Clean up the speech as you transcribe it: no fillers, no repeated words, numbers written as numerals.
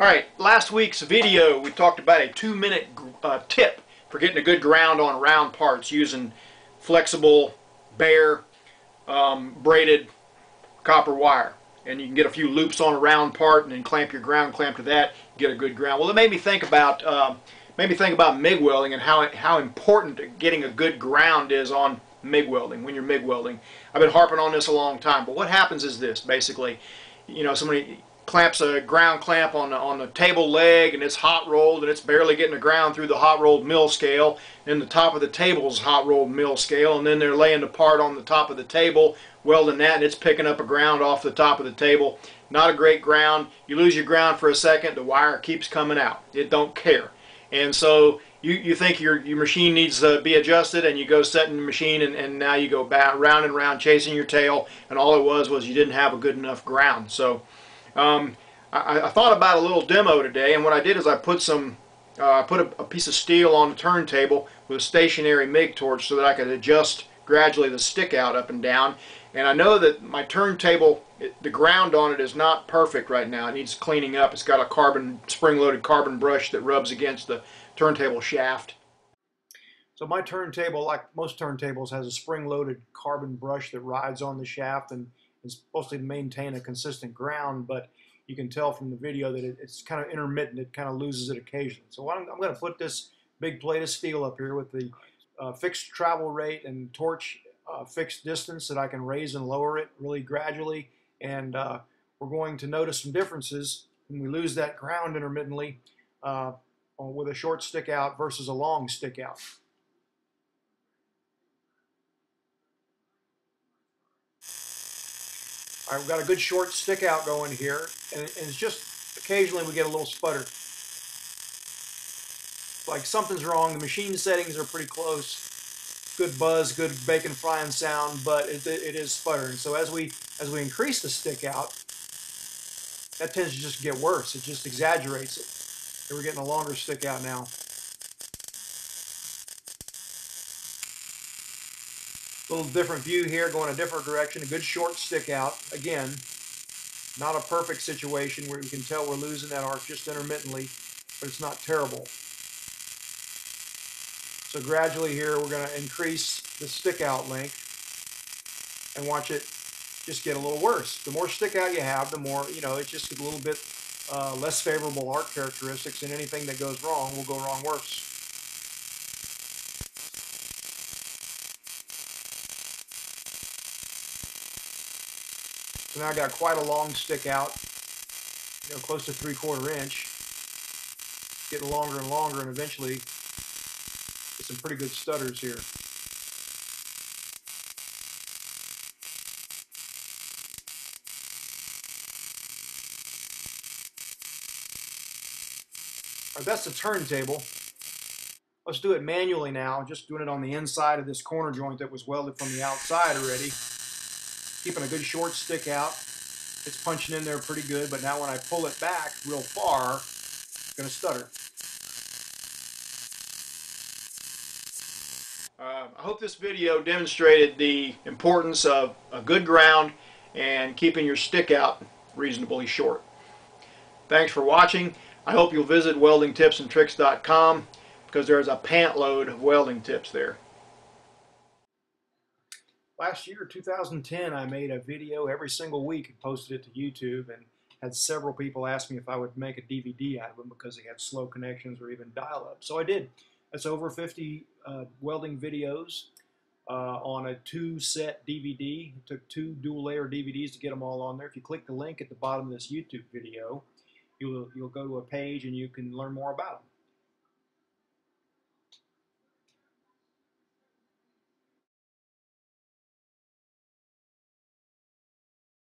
Alright, last week's video we talked about a 2-minute tip for getting a good ground on round parts using flexible, bare, braided copper wire. And you can get a few loops on a round part and then clamp your ground clamp to that, get a good ground. Well, it made me think about MIG welding and how important getting a good ground is on MIG welding, when you're MIG welding. I've been harping on this a long time, but what happens is this, basically, you know, somebody clamps a ground clamp on the table leg and it's hot rolled and it's barely getting the ground through the hot rolled mill scale, and the top of the table is hot rolled mill scale, and then they're laying the part on the top of the table, welding that, and it's picking up a ground off the top of the table. Not a great ground. You lose your ground for a second, the wire keeps coming out. It don't care. And so you think your machine needs to be adjusted, and you go setting the machine, and now you go back, round and round chasing your tail, and all it was you didn't have a good enough ground. So I thought about a little demo today, and what I did is I put some I put a piece of steel on the turntable with a stationary MIG torch so that I could adjust gradually the stick out up and down. And I know that my turntable, the ground on it is not perfect right now. It needs cleaning up. It's got a carbon spring-loaded carbon brush that rubs against the turntable shaft. So my turntable, like most turntables, has a spring-loaded carbon brush that rides on the shaft and is supposed to maintain a consistent ground, but you can tell from the video that it's kind of intermittent. It kind of loses it occasionally. So I'm going to put this big plate of steel up here with the fixed travel rate and torch fixed distance that I can raise and lower it really gradually, and we're going to notice some differences when we lose that ground intermittently with a short stick out versus a long stick out. All right, we've got a good short stick out going here, and it's just occasionally we get a little sputter. Like something's wrong. The machine settings are pretty close. Good buzz, good bacon frying sound, but it is sputtering. So as we increase the stick out, that tends to just get worse. It just exaggerates it. And we're getting a longer stick out now. Little different view here, going a different direction, a good short stick out. Again, not a perfect situation where you can tell we're losing that arc just intermittently, but it's not terrible. So gradually here we're going to increase the stick out length and watch it just get a little worse. The more stick out you have, the more, you know, it's just a little bit less favorable arc characteristics, and anything that goes wrong will go wrong worse. So now I got quite a long stick out, you know, close to 3/4 inch. Getting longer and longer, and eventually get some pretty good stutters here. All right, that's the turntable. Let's do it manually now. Just doing it on the inside of this corner joint that was welded from the outside already. Keeping a good short stick out. It's punching in there pretty good, but now when I pull it back real far, it's going to stutter. I hope this video demonstrated the importance of a good ground and keeping your stick out reasonably short. Thanks for watching. I hope you'll visit WeldingTipsAndTricks.com because there's a pant load of welding tips there. Last year, 2010, I made a video every single week and posted it to YouTube, and had several people ask me if I would make a DVD out of them because they had slow connections or even dial-up. So I did. That's over 50 welding videos on a 2-set DVD. It took 2 dual-layer DVDs to get them all on there. If you click the link at the bottom of this YouTube video, you'll go to a page and you can learn more about them.